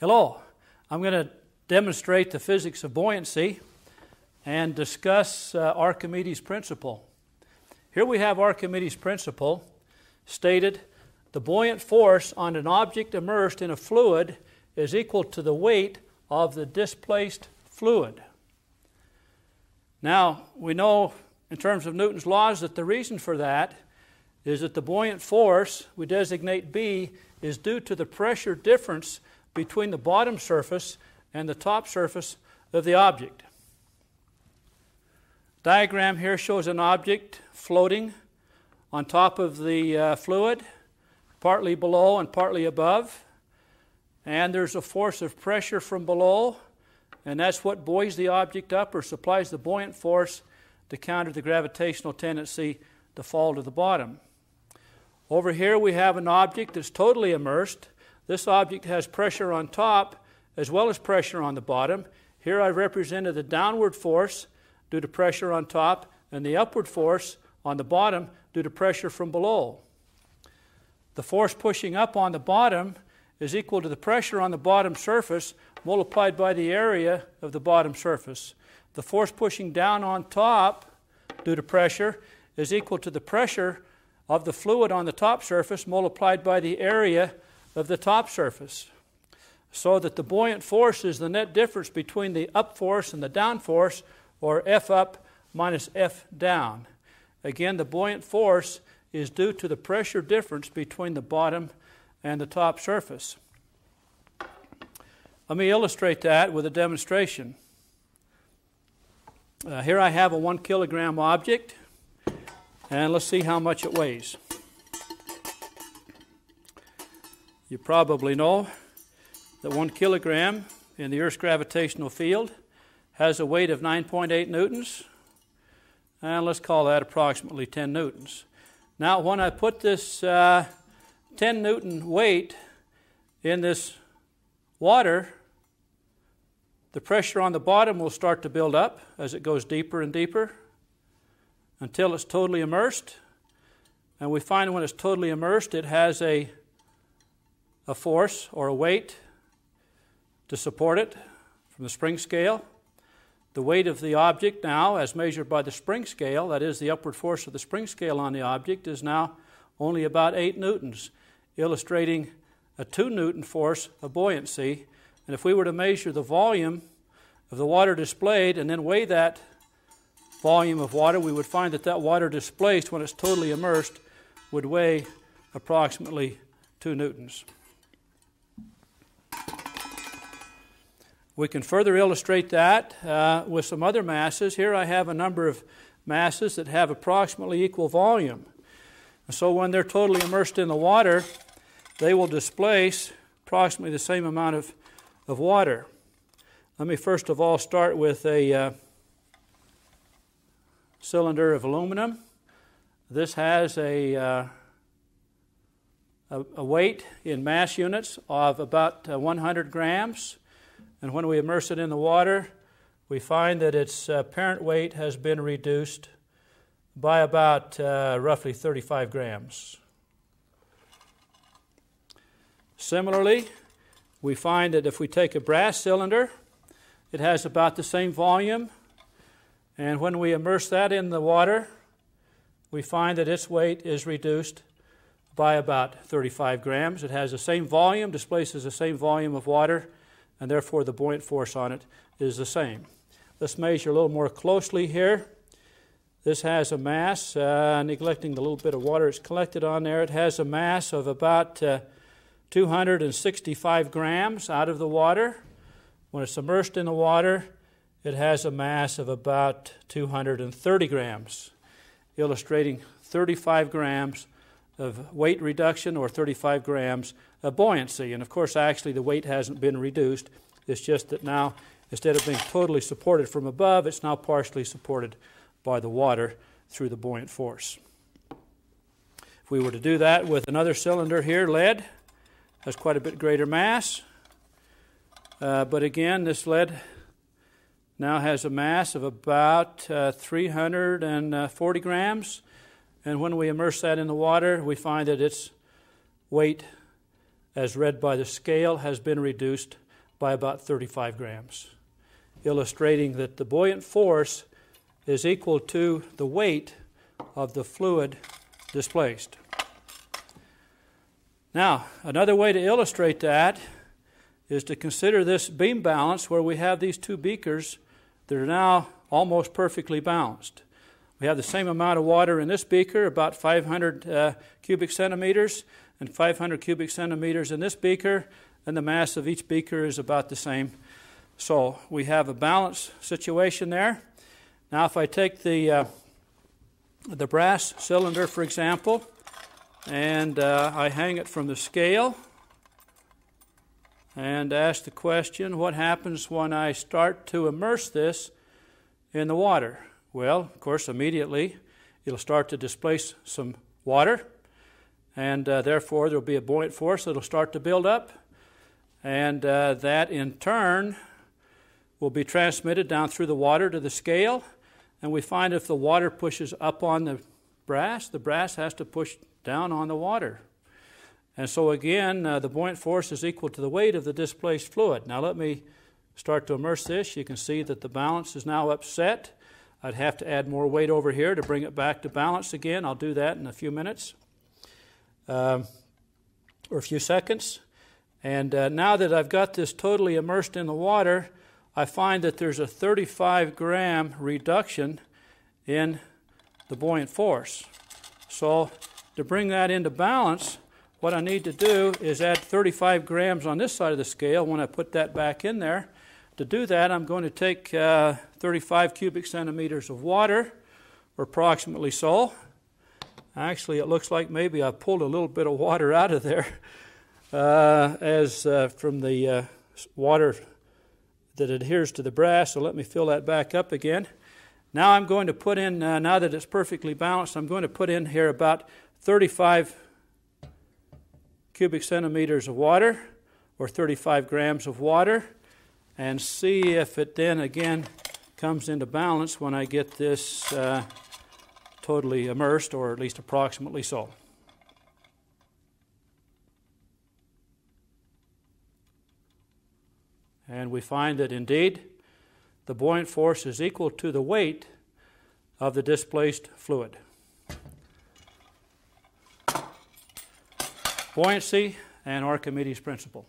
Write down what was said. Hello, I'm going to demonstrate the physics of buoyancy and discuss Archimedes' principle. Here we have Archimedes' principle stated: the buoyant force on an object immersed in a fluid is equal to the weight of the displaced fluid. Now, we know in terms of Newton's laws that the reason for that is that the buoyant force, we designate B, is due to the pressure difference between the bottom surface and the top surface of the object. Diagram here shows an object floating on top of the fluid, partly below and partly above, and there's a force of pressure from below, and that's what buoys the object up or supplies the buoyant force to counter the gravitational tendency to fall to the bottom. Over here we have an object that's totally immersed. This object has pressure on top as well as pressure on the bottom. Here I've represented the downward force due to pressure on top and the upward force on the bottom due to pressure from below. The force pushing up on the bottom is equal to the pressure on the bottom surface multiplied by the area of the bottom surface. The force pushing down on top due to pressure is equal to the pressure of the fluid on the top surface multiplied by the area of the top surface. So that the buoyant force is the net difference between the up force and the down force, or F up minus F down. Again, the buoyant force is due to the pressure difference between the bottom and the top surface. Let me illustrate that with a demonstration. Here I have a 1 kilogram object, and let's see how much it weighs. You probably know that 1 kilogram in the Earth's gravitational field has a weight of 9.8 newtons, and let's call that approximately 10 newtons. Now when I put this 10 newton weight in this water, the pressure on the bottom will start to build up as it goes deeper and deeper until it's totally immersed. And we find when it's totally immersed, it has a force or a weight to support it from the spring scale. The weight of the object now, as measured by the spring scale, that is the upward force of the spring scale on the object, is now only about 8 newtons, illustrating a 2-newton force of buoyancy. And if we were to measure the volume of the water displayed and then weigh that volume of water, we would find that that water displaced when it's totally immersed would weigh approximately 2 newtons. We can further illustrate that with some other masses. Here I have a number of masses that have approximately equal volume. And so when they're totally immersed in the water, they will displace approximately the same amount of water. Let me first of all start with a cylinder of aluminum. This has a weight in mass units of about 100 grams. And when we immerse it in the water, we find that its parent weight has been reduced by about roughly 35 grams. Similarly, we find that if we take a brass cylinder, it has about the same volume, and when we immerse that in the water, we find that its weight is reduced by about 35 grams. It has the same volume, displaces the same volume of water, and therefore the buoyant force on it is the same. Let's measure a little more closely here. This has a mass, neglecting the little bit of water it's collected on there, it has a mass of about 265 grams out of the water. When it's immersed in the water, it has a mass of about 230 grams, illustrating 35 grams of weight reduction or 35 grams of buoyancy. And of course, actually, the weight hasn't been reduced. It's just that now, instead of being totally supported from above, it's now partially supported by the water through the buoyant force. If we were to do that with another cylinder here, lead, has quite a bit greater mass. But again, this lead now has a mass of about 340 grams. And when we immerse that in the water, we find that its weight, as read by the scale, has been reduced by about 35 grams, illustrating that the buoyant force is equal to the weight of the fluid displaced. Now, another way to illustrate that is to consider this beam balance where we have these two beakers that are now almost perfectly balanced. We have the same amount of water in this beaker, about 500 cubic centimeters, and 500 cubic centimeters in this beaker, and the mass of each beaker is about the same. So we have a balanced situation there. Now if I take the brass cylinder, for example, and I hang it from the scale and ask the question, what happens when I start to immerse this in the water? Well, of course, immediately it'll start to displace some water, and therefore there'll be a buoyant force that'll start to build up, and that in turn will be transmitted down through the water to the scale, and we find if the water pushes up on the brass has to push down on the water. And so again, the buoyant force is equal to the weight of the displaced fluid. Now let me start to immerse this. You can see that the balance is now upset. I'd have to add more weight over here to bring it back to balance again. I'll do that in a few minutes, or a few seconds. And now that I've got this totally immersed in the water, I find that there's a 35-gram reduction in the buoyant force. So to bring that into balance, what I need to do is add 35 grams on this side of the scale when I put that back in there. To do that, I'm going to take 35 cubic centimeters of water, or approximately so. Actually, it looks like maybe I pulled a little bit of water out of there from the water that adheres to the brass, so let me fill that back up again. Now I'm going to put in, now that it's perfectly balanced, I'm going to put in here about 35 cubic centimeters of water, or 35 grams of water, and see if it then again comes into balance when I get this totally immersed, or at least approximately so. And we find that indeed the buoyant force is equal to the weight of the displaced fluid. Buoyancy and Archimedes' principle.